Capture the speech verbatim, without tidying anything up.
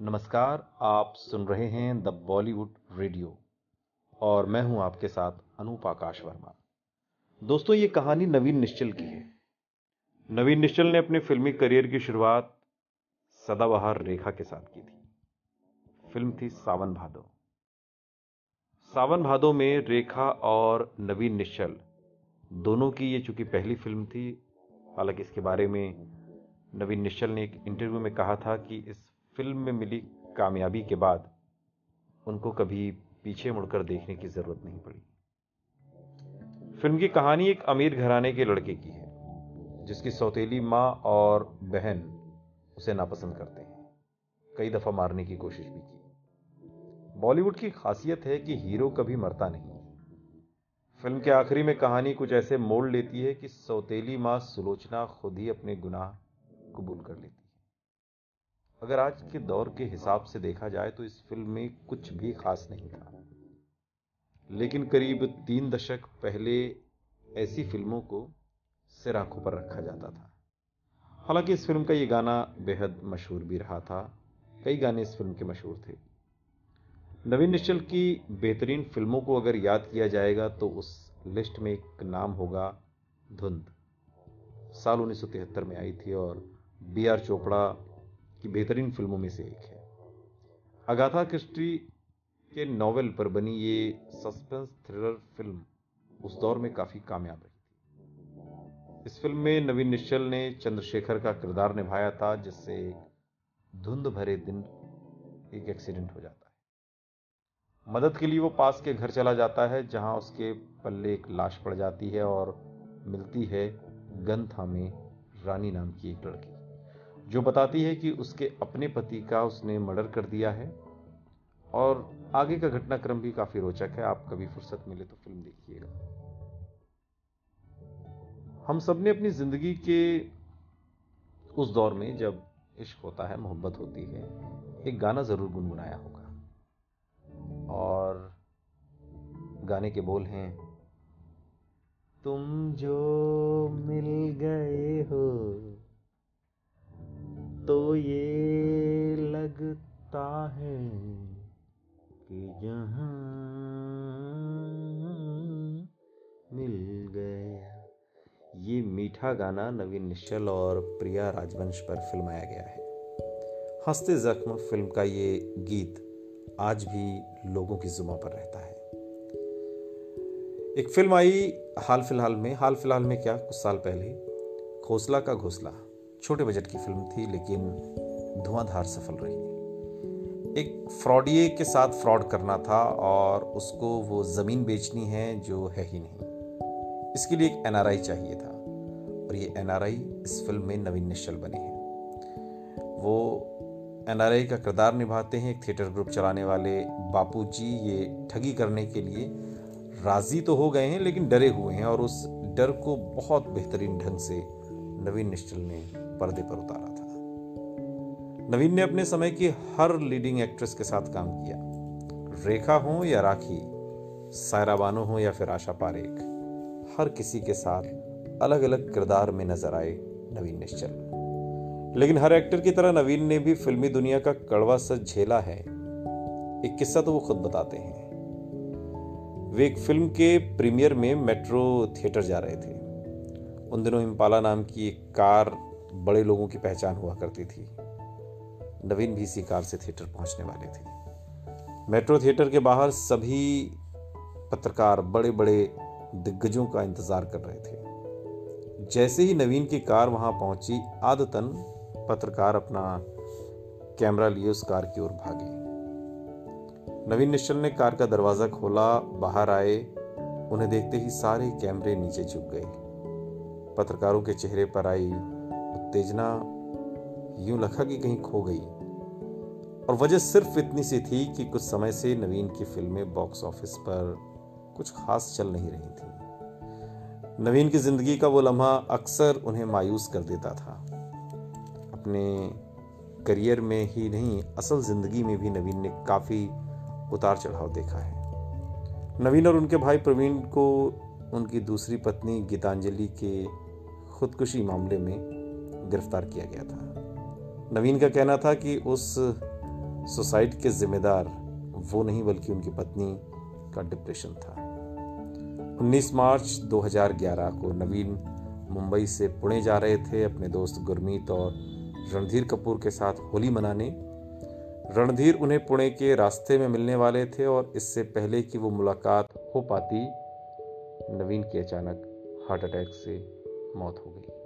नमस्कार, आप सुन रहे हैं द बॉलीवुड रेडियो और मैं हूं आपके साथ अनूप आकाश वर्मा। दोस्तों, ये कहानी नवीन निश्चल की है। नवीन निश्चल ने अपने फिल्मी करियर की शुरुआत सदाबहार रेखा के साथ की थी। फिल्म थी सावन भादो। सावन भादो में रेखा और नवीन निश्चल दोनों की ये चूंकि पहली फिल्म थी, हालांकि इसके बारे में नवीन निश्चल ने एक इंटरव्यू में कहा था कि इस फिल्म में मिली कामयाबी के बाद उनको कभी पीछे मुड़कर देखने की ज़रूरत नहीं पड़ी। फिल्म की कहानी एक अमीर घराने के लड़के की है जिसकी सौतेली माँ और बहन उसे नापसंद करते हैं। कई दफ़ा मारने की कोशिश भी की। बॉलीवुड की खासियत है कि हीरो कभी मरता नहीं। फिल्म के आखिरी में कहानी कुछ ऐसे मोड़ लेती है कि सौतेली माँ सुलोचना खुद ही अपने गुनाह कबूल कर लेती है। अगर आज के दौर के हिसाब से देखा जाए तो इस फिल्म में कुछ भी खास नहीं था, लेकिन करीब तीन दशक पहले ऐसी फिल्मों को सिर आंखों पर रखा जाता था। हालांकि इस फिल्म का ये गाना बेहद मशहूर भी रहा था। कई गाने इस फिल्म के मशहूर थे। नवीन निश्चल की बेहतरीन फिल्मों को अगर याद किया जाएगा तो उस लिस्ट में एक नाम होगा धुंध। साल उन्नीस सौ तिहत्तर में आई थी और बी आर चोपड़ा की बेहतरीन फिल्मों में से एक है। अगाथा क्रिस्ट्री के नॉवेल पर बनी ये सस्पेंस थ्रिलर फिल्म उस दौर में काफ़ी कामयाब रही थी। इस फिल्म में नवीन निश्चल ने चंद्रशेखर का किरदार निभाया था, जिससे धुंध भरे दिन एक एक्सीडेंट हो जाता। मदद के लिए वो पास के घर चला जाता है, जहां उसके पल्ले एक लाश पड़ जाती है और मिलती है गंथा में रानी नाम की एक लड़की, जो बताती है कि उसके अपने पति का उसने मर्डर कर दिया है। और आगे का घटनाक्रम भी काफ़ी रोचक है। आप कभी फुर्सत मिले तो फिल्म देखिएगा। हम सब ने अपनी ज़िंदगी के उस दौर में जब इश्क होता है, मोहब्बत होती है, एक गाना ज़रूर गुनगुनाया होगा। और गाने के बोल हैं, तुम जो मिल गए हो तो ये लगता है कि जहां मिल गया। ये मीठा गाना नवीन निश्चल और प्रिया राजवंश पर फिल्माया गया है। हंसते जख्म फिल्म का ये गीत आज भी लोगों की जुबां पर रहता है। एक फिल्म आई हाल फिलहाल में, हाल फिलहाल में क्या कुछ साल पहले, खोसला का घोसला। छोटे बजट की फिल्म थी लेकिन धुआंधार सफल रही। एक फ्रॉडिये के साथ फ्रॉड करना था और उसको वो ज़मीन बेचनी है जो है ही नहीं। इसके लिए एक एन आर आई चाहिए था और ये एन आर आई इस फिल्म में नवीन निश्चल बने हैं। वो एन आर आई का किरदार निभाते हैं। एक थिएटर ग्रुप चलाने वाले बापू जी ये ठगी करने के लिए राजी तो हो गए हैं लेकिन डरे हुए हैं, और उस डर को बहुत बेहतरीन ढंग से नवीन निश्चल ने पर्दे पर उतारा था। नवीन ने अपने समय की हर लीडिंग एक्ट्रेस के साथ काम किया। रेखा हो या राखी, सायराबानों हो या फिर आशा पारेख, हर किसी के साथ अलग अलग किरदार में नजर आए नवीन निश्चल। लेकिन हर एक्टर की तरह नवीन ने भी फिल्मी दुनिया का कड़वा सच झेला है। एक किस्सा तो वो खुद बताते हैं। वे एक फिल्म के प्रीमियर में मेट्रो थिएटर जा रहे थे। उन दिनों हिमपाला नाम की एक कार बड़े लोगों की पहचान हुआ करती थी। नवीन भी इसी कार से थिएटर पहुंचने वाले थे। मेट्रो थिएटर के बाहर सभी पत्रकार बड़े बड़े दिग्गजों का इंतजार कर रहे थे। जैसे ही नवीन की कार वहां पहुंची, आदतन पत्रकार अपना कैमरा लिए उस कार की ओर भागे। नवीन निश्चल ने कार का दरवाजा खोला, बाहर आए। उन्हें देखते ही सारे कैमरे नीचे झुक गए। पत्रकारों के चेहरे पर आई उत्तेजना यूं लगा कि कहीं खो गई, और वजह सिर्फ इतनी सी थी कि कुछ समय से नवीन की फिल्में बॉक्स ऑफिस पर कुछ खास चल नहीं रही थी। नवीन की जिंदगी का वो लम्हा अक्सर उन्हें मायूस कर देता था। अपने करियर में ही नहीं, असल जिंदगी में भी नवीन ने काफ़ी उतार चढ़ाव देखा है। नवीन और उनके भाई प्रवीण को उनकी दूसरी पत्नी गीतांजलि के खुदकुशी मामले में गिरफ्तार किया गया था। नवीन का कहना था कि उस सुसाइड के जिम्मेदार वो नहीं बल्कि उनकी पत्नी का डिप्रेशन था। उन्नीस मार्च दो हज़ार ग्यारह को नवीन मुंबई से पुणे जा रहे थे अपने दोस्त गुरमीत और रणधीर कपूर के साथ होली मनाने। रणधीर उन्हें पुणे के रास्ते में मिलने वाले थे और इससे पहले कि वो मुलाकात हो पाती, नवीन की अचानक हार्ट अटैक से मौत हो गई।